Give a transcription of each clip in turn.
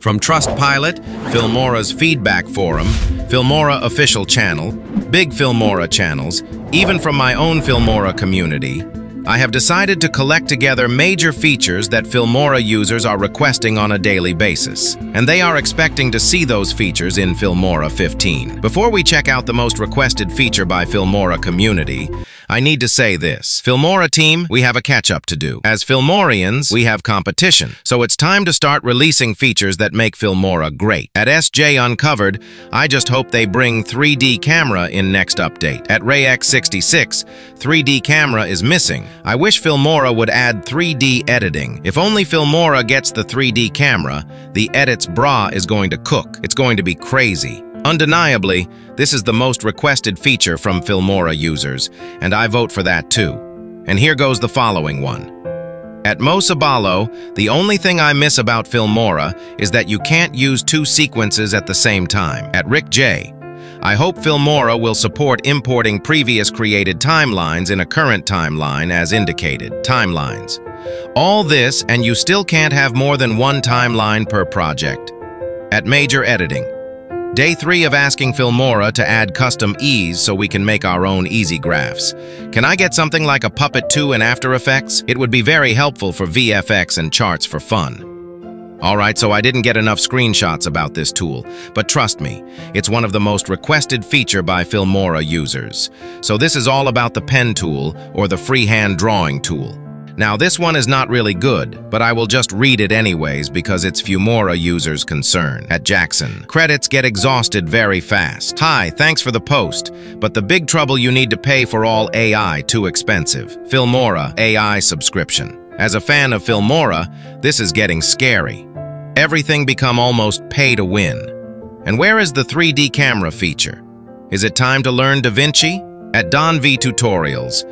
From Trustpilot, Filmora's feedback forum, Filmora official channel, big Filmora channels, even from my own Filmora community, I have decided to collect together major features that Filmora users are requesting on a daily basis, and they are expecting to see those features in Filmora 15. Before we check out the most requested feature by Filmora community, I need to say this. Filmora team, we have a catch-up to do. As Filmorians, we have competition, so it's time to start releasing features that make Filmora great. At SJ Uncovered, I just hope they bring 3D camera in next update. At RayX66, 3D camera is missing. I wish Filmora would add 3D editing. If only Filmora gets the 3D camera, the edits bra is going to cook. It's going to be crazy. Undeniably, this is the most requested feature from Filmora users, and I vote for that too. And here goes the following one. At Mosabalo, the only thing I miss about Filmora is that you can't use two sequences at the same time. At Rick J, I hope Filmora will support importing previous created timelines in a current timeline as indicated. Timelines. All this, and you still can't have more than one timeline per project. At Major Editing, Day 3 of asking Filmora to add custom ease so we can make our own easy graphs. Can I get something like a puppet 2 in After Effects? It would be very helpful for VFX and charts for fun. Alright, so I didn't get enough screenshots about this tool, but trust me, it's one of the most requested feature by Filmora users. So this is all about the pen tool or the freehand drawing tool. Now this one is not really good, but I will just read it anyways because it's Filmora users' concern. At Jackson, credits get exhausted very fast. Hi, thanks for the post, but the big trouble you need to pay for all AI too expensive. Filmora AI subscription. As a fan of Filmora, this is getting scary. Everything become almost pay to win. And where is the 3D camera feature? Is it time to learn DaVinci? At Don V Tutorials,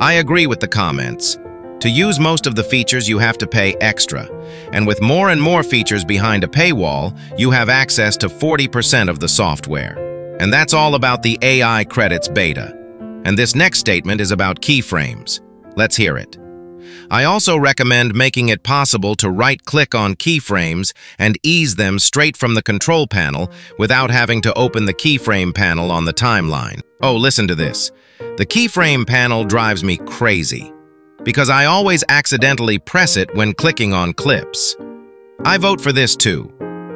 I agree with the comments. To use most of the features, you have to pay extra. And with more and more features behind a paywall, you have access to 40% of the software. And that's all about the AI credits beta. And this next statement is about keyframes. Let's hear it. I also recommend making it possible to right-click on keyframes and ease them straight from the control panel without having to open the keyframe panel on the timeline. Oh, listen to this. The keyframe panel drives me crazy, because I always accidentally press it when clicking on clips. I vote for this too.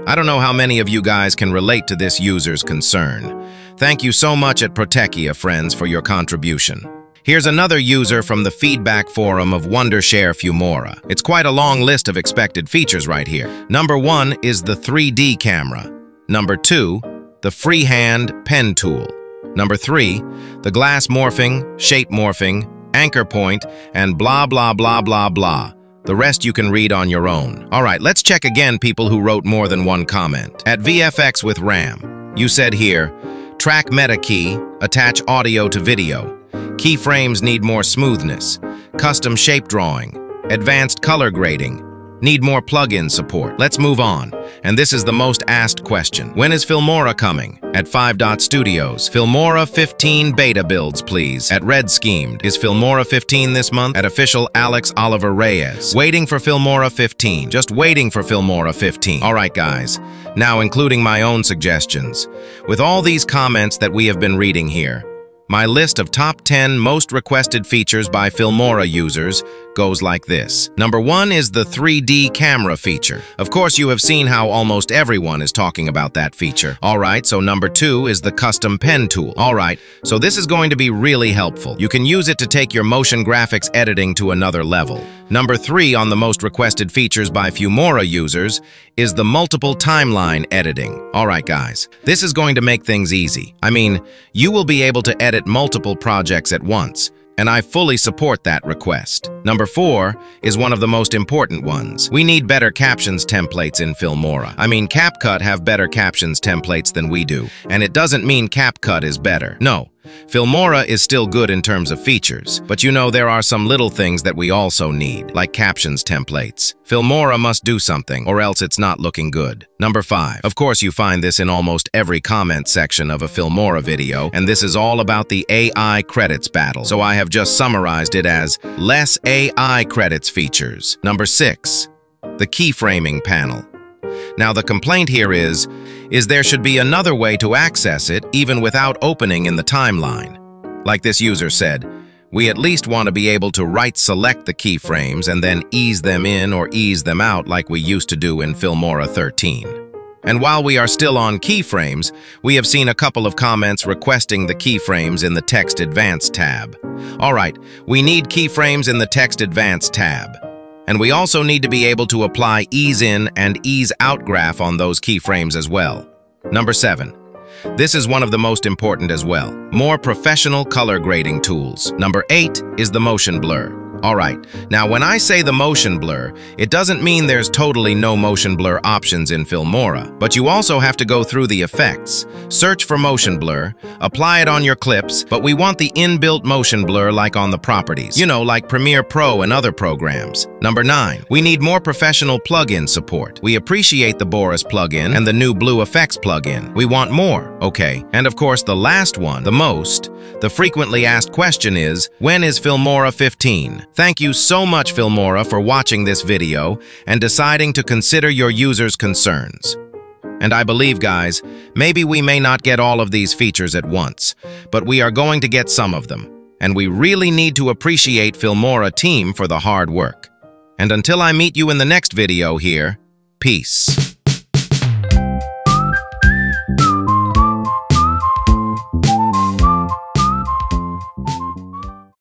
I don't know how many of you guys can relate to this user's concern. Thank you so much at Protechia, friends, for your contribution. Here's another user from the feedback forum of Wondershare Filmora. It's quite a long list of expected features right here. Number 1 is the 3D camera. Number 2, the freehand pen tool. Number 3, the glass morphing, shape morphing, anchor point, and blah, blah, blah, blah, blah. The rest you can read on your own. All right, let's check again people who wrote more than one comment. At VFX with RAM, you said here, track meta key, attach audio to video. Keyframes need more smoothness. Custom shape drawing, advanced color grading, need more plugin support. Let's move on. And this is the most asked question. When is Filmora coming? At 5 Dot Studios, Filmora 15 beta builds, please. At Red Schemed, is Filmora 15 this month? At official Alex Oliver Reyes, waiting for Filmora 15. Just waiting for Filmora 15. All right, guys. Now, including my own suggestions. With all these comments that we have been reading here, my list of top 10 most requested features by Filmora users goes like this. Number 1 is the 3D camera feature. Of course, you have seen how almost everyone is talking about that feature. All right, so number 2 is the custom pen tool. All right, so this is going to be really helpful. You can use it to take your motion graphics editing to another level. Number 3 on the most requested features by Filmora users is the multiple timeline editing. All right, guys, this is going to make things easy. I mean, you will be able to edit multiple projects at once, and I fully support that request. Number 4 is one of the most important ones. We need better captions templates in Filmora. I mean, CapCut have better captions templates than we do, and it doesn't mean CapCut is better. No, Filmora is still good in terms of features, but you know there are some little things that we also need, like captions templates. Filmora must do something, or else it's not looking good. Number 5. Of course, you find this in almost every comment section of a Filmora video, and this is all about the AI credits battle. So I have just summarized it as less AI credits features. Number 6, the keyframing panel. Now the complaint here is there should be another way to access it even without opening in the timeline. Like this user said, we at least want to be able to right-select the keyframes and then ease them in or ease them out like we used to do in Filmora 13. And while we are still on keyframes, we have seen a couple of comments requesting the keyframes in the Text Advanced tab. All right, we need keyframes in the Text Advanced tab. And we also need to be able to apply Ease In and Ease Out graph on those keyframes as well. Number 7. This is one of the most important as well. More professional color grading tools. Number 8 is the motion blur. Alright, now when I say the motion blur, it doesn't mean there's totally no motion blur options in Filmora, but you also have to go through the effects, search for motion blur, apply it on your clips, but we want the inbuilt motion blur like on the properties, you know, like Premiere Pro and other programs. Number 9, we need more professional plugin support. We appreciate the Boris plugin and the new Blue Effects plugin. We want more, okay. And of course the last one, the frequently asked question is, when is Filmora 15? Thank you so much, Filmora, for watching this video and deciding to consider your users' concerns. And I believe, guys, maybe we may not get all of these features at once, but we are going to get some of them. And we really need to appreciate Filmora team for the hard work. And until I meet you in the next video here, peace.